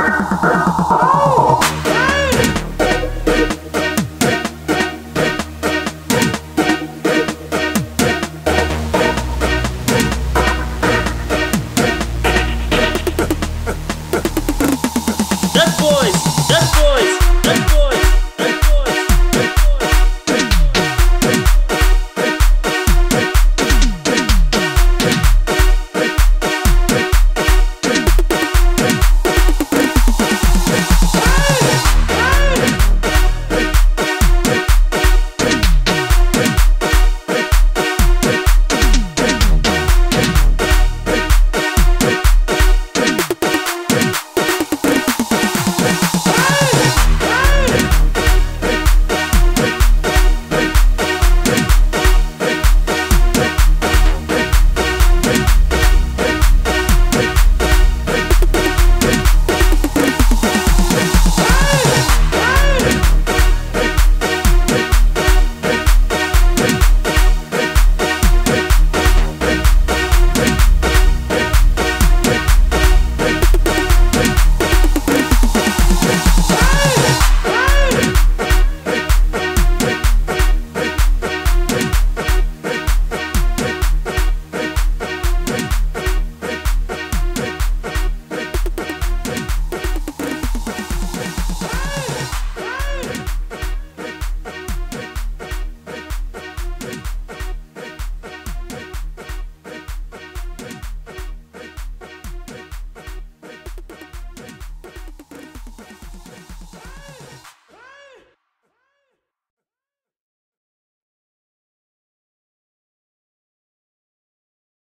Dead boys, dead boys, dead boys.